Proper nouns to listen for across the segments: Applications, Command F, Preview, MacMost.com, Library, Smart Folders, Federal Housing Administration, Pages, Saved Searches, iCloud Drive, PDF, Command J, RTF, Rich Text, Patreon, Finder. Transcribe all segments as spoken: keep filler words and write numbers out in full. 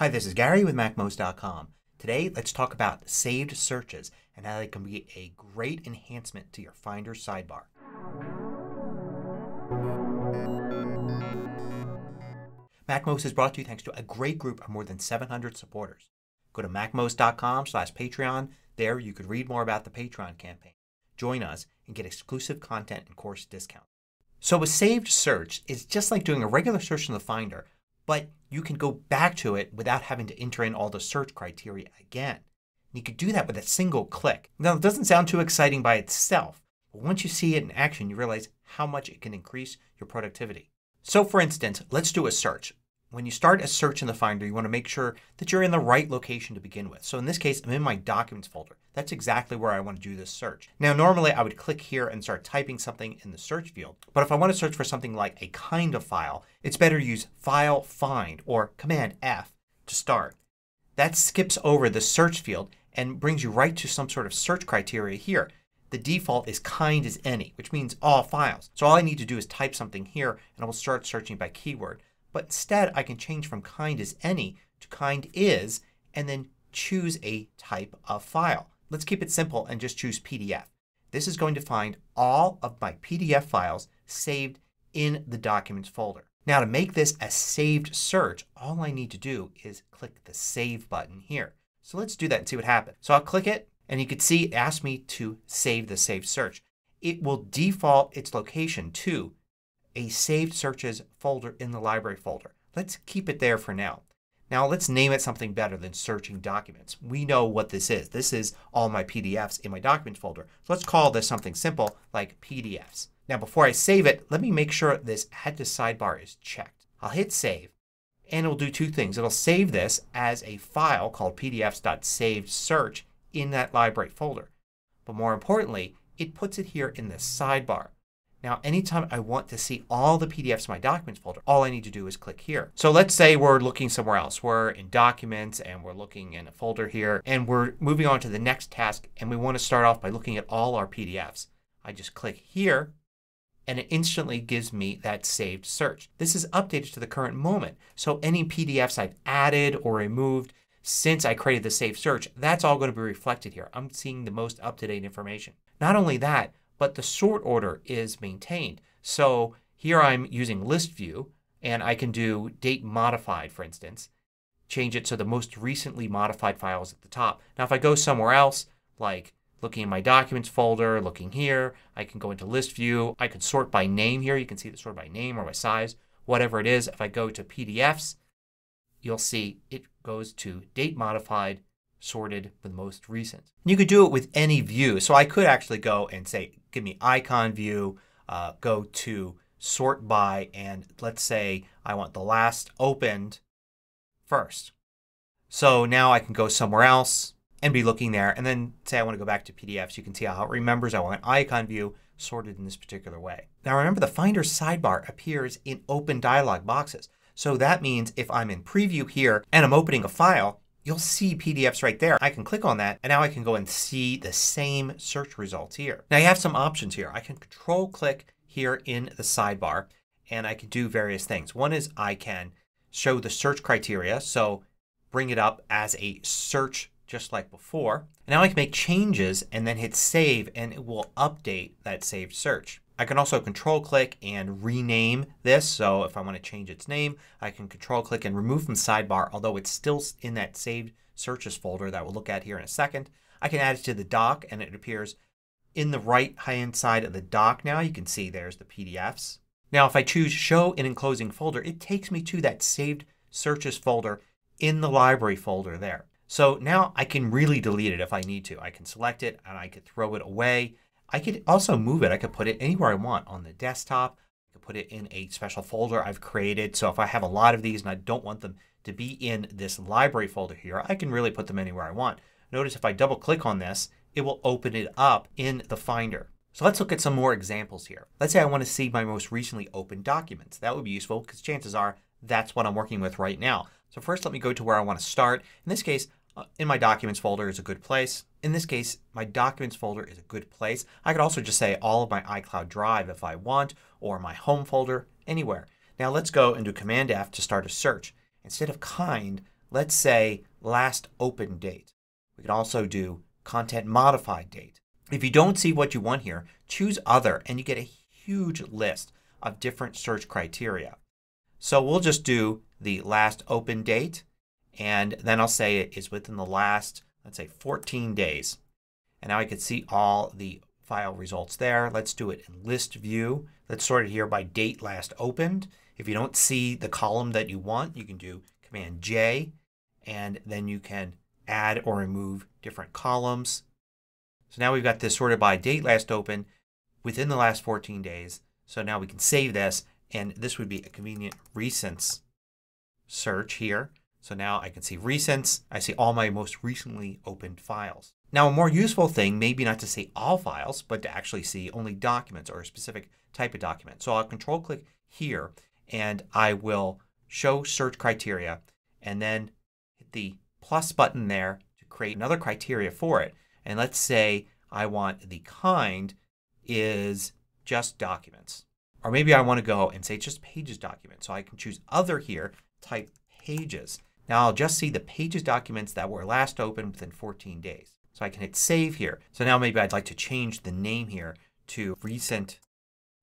Hi, this is Gary with MacMost dot com. Today let's talk about saved searches and how they can be a great enhancement to your Finder sidebar. MacMost is brought to you thanks to a great group of more than seven hundred supporters. Go to MacMost dot com slash Patreon. There you could read more about the Patreon campaign. Join us and get exclusive content and course discounts. So a saved search is just like doing a regular search in the Finder, but you can go back to it without having to enter in all the search criteria again. And you could do that with a single click. Now it doesn't sound too exciting by itself, but once you see it in action you realize how much it can increase your productivity. So for instance, let's do a search. When you start a search in the Finder you want to make sure that you're in the right location to begin with. So in this case I'm in my Documents folder. That's exactly where I want to do this search. Now normally I would click here and start typing something in the search field, but if I want to search for something like a kind of file it's better to use File, Find or Command F to start. That skips over the search field and brings you right to some sort of search criteria here. The default is kind as any, which means all files. So all I need to do is type something here and I will start searching by keyword. But instead I can change from kind as any to kind is and then choose a type of file. Let's keep it simple and just choose P D F. This is going to find all of my P D F files saved in the Documents folder. Now to make this a saved search all I need to do is click the Save button here. So let's do that and see what happens. So I'll click it and you can see it asks me to save the saved search. It will default its location to a Saved Searches folder in the Library folder. Let's keep it there for now. Now let's name it something better than Searching Documents. We know what this is. This is all my P D Fs in my Documents folder. So let's call this something simple like P D Fs. Now before I save it let me make sure this Add to Sidebar is checked. I'll hit Save and it will do two things. It will save this as a file called P D Fs dot saved search in that Library folder. But more importantly it puts it here in the sidebar. Now anytime I want to see all the P D Fs in my Documents folder all I need to do is click here. So let's say we're looking somewhere else. We're in Documents and we're looking in a folder here and we're moving on to the next task and we want to start off by looking at all our P D Fs. I just click here and it instantly gives me that saved search. This is updated to the current moment. So any P D Fs I've added or removed since I created the saved search, that's all going to be reflected here. I'm seeing the most up-to-date information. Not only that, but the sort order is maintained. So here I'm using List View and I can do Date Modified, for instance. Change it so the most recently modified file is at the top. Now if I go somewhere else, like looking in my Documents folder, looking here, I can go into List View. I can sort by name here. You can see the sort by name or by size, whatever it is. If I go to P D Fs, you'll see it goes to Date Modified, sorted with most recent. You could do it with any view. So I could actually go and say give me Icon View, uh, go to Sort By, and let's say I want the last opened first. So now I can go somewhere else and be looking there and then say I want to go back to P D Fs. You can see how it remembers I want Icon View sorted in this particular way. Now remember the Finder sidebar appears in open dialog boxes. So that means if I'm in Preview here and I'm opening a file you'll see P D Fs right there. I can click on that and now I can go and see the same search results here. Now you have some options here. I can control click here in the sidebar and I can do various things. One is I can show the search criteria, so bring it up as a search just like before. And now I can make changes and then hit Save and it will update that saved search. I can also control click and rename this. So if I want to change its name I can control click and remove from sidebar, although it's still in that saved searches folder that we'll look at here in a second. I can add it to the dock and it appears in the right hand side of the dock now. You can see there's the P D Fs. Now if I choose show in enclosing folder it takes me to that saved searches folder in the library folder there. So now I can really delete it if I need to. I can select it and I could throw it away. I could also move it. I could put it anywhere I want on the desktop. I could put it in a special folder I've created. So if I have a lot of these and I don't want them to be in this library folder here I can really put them anywhere I want. Notice if I double click on this it will open it up in the Finder. So let's look at some more examples here. Let's say I want to see my most recently opened documents. That would be useful because chances are that's what I'm working with right now. So first let me go to where I want to start. In this case in my Documents folder is a good place. In this case my Documents folder is a good place. I could also just say all of my iCloud Drive if I want, or my Home folder, anywhere. Now let's go and do Command F to start a search. Instead of kind let's say last open date. We can also do content modified date. If you don't see what you want here, choose other and you get a huge list of different search criteria. So we'll just do the last open date and then I'll say it is within the last, let's say, fourteen days. And now I can see all the file results there. Let's do it in list view. Let's sort it here by date last opened. If you don't see the column that you want, you can do Command J and then you can add or remove different columns. So now we've got this sorted by date last open within the last fourteen days. So now we can save this and this would be a convenient recents search here. So now I can see recents. I see all my most recently opened files. Now a more useful thing may be not to see all files but to actually see only documents or a specific type of document. So I'll control click here and I will show search criteria and then hit the plus button there to create another criteria for it. And let's say I want the kind is just documents. Or maybe I want to go and say it's just pages documents. So I can choose other here, type pages. Now I'll just see the pages documents that were last opened within fourteen days. So I can hit save here. So now maybe I'd like to change the name here to recent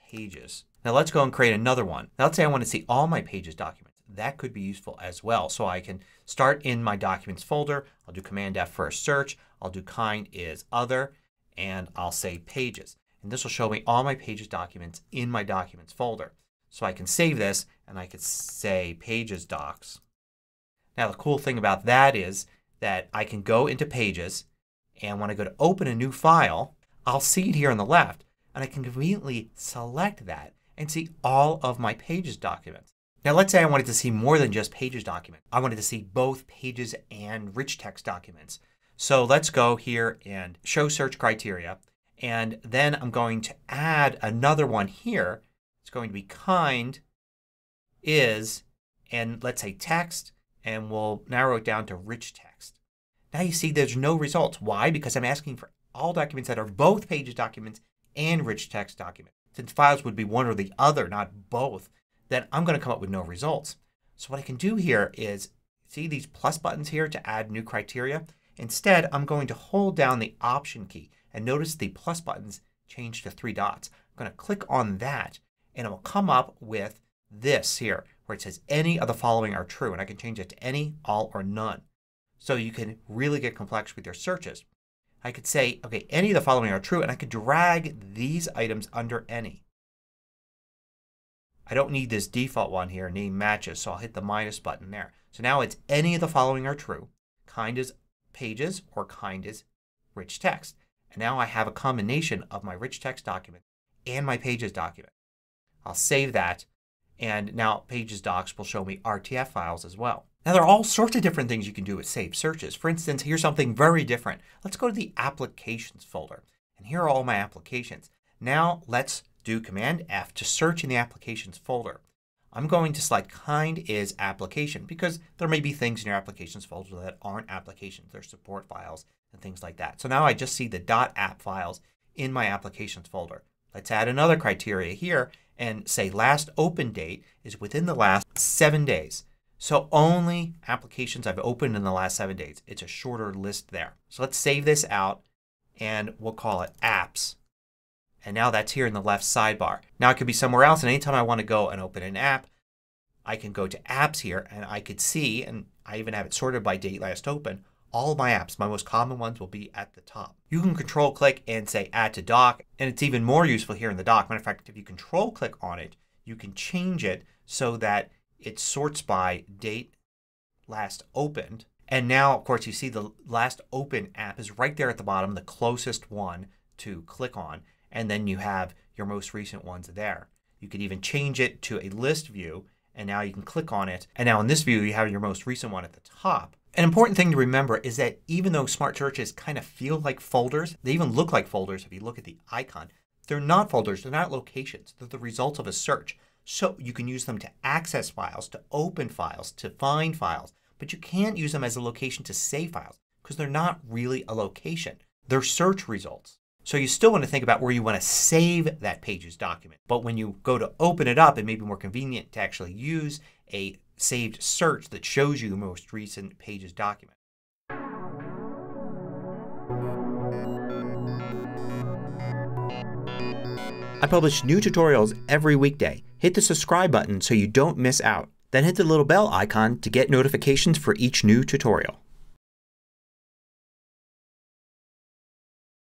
pages. Now let's go and create another one. Now let's say I want to see all my pages documents. That could be useful as well. So I can start in my documents folder. I'll do Command F for a search. I'll do kind is other and I'll say pages. And this will show me all my pages documents in my documents folder. So I can save this and I could say pages docs. Now the cool thing about that is that I can go into pages and when I go to open a new file I'll see it here on the left and I can conveniently select that and see all of my pages documents. Now let's say I wanted to see more than just pages documents. I wanted to see both pages and rich text documents. So let's go here and show search criteria and then I'm going to add another one here. It's going to be kind is and let's say text and we'll narrow it down to rich text. Now you see there's no results. Why? Because I'm asking for all documents that are both pages documents and rich text documents. Since files would be one or the other, not both, then I'm going to come up with no results. So what I can do here is see these plus buttons here to add new criteria. Instead I'm going to hold down the option key and notice the plus buttons change to three dots. I'm going to click on that and it will come up with this here where it says any of the following are true and I can change it to any, all, or none. So you can really get complex with your searches. I could say, okay, any of the following are true and I could drag these items under any. I don't need this default one here named matches so I'll hit the minus button there. So now it's any of the following are true. Kind is pages or kind is rich text. And now I have a combination of my rich text document and my pages document. I'll save that and now Pages Docs will show me R T F files as well. Now there are all sorts of different things you can do with saved searches. For instance, here's something very different. Let's go to the Applications folder and here are all my applications. Now let's do Command F to search in the Applications folder. I'm going to select kind is application because there may be things in your Applications folder that aren't applications. They're support files and things like that. So now I just see the .app files in my Applications folder. Let's add another criteria here and say last open date is within the last seven days. So only applications I've opened in the last seven days. It's a shorter list there. So let's save this out and we'll call it apps. And now that's here in the left sidebar. Now it could be somewhere else and anytime I want to go and open an app I can go to apps here and I could see, and I even have it sorted by date last open, all of my apps. My most common ones will be at the top. You can control click and say add to doc and it's even more useful here in the doc. Matter of fact, if you control click on it you can change it so that it sorts by date last opened and now of course you see the last open app is right there at the bottom, the closest one to click on, and then you have your most recent ones there. You could even change it to a list view and now you can click on it and now in this view you have your most recent one at the top. An important thing to remember is that even though smart searches kind of feel like folders, they even look like folders if you look at the icon, they're not folders, they're not locations, they're the results of a search. So you can use them to access files, to open files, to find files, but you can't use them as a location to save files because they're not really a location. They're search results. So you still want to think about where you want to save that Pages document. But when you go to open it up it may be more convenient to actually use a saved search that shows you the most recent Pages document. I publish new tutorials every weekday. Hit the subscribe button so you don't miss out. Then hit the little bell icon to get notifications for each new tutorial.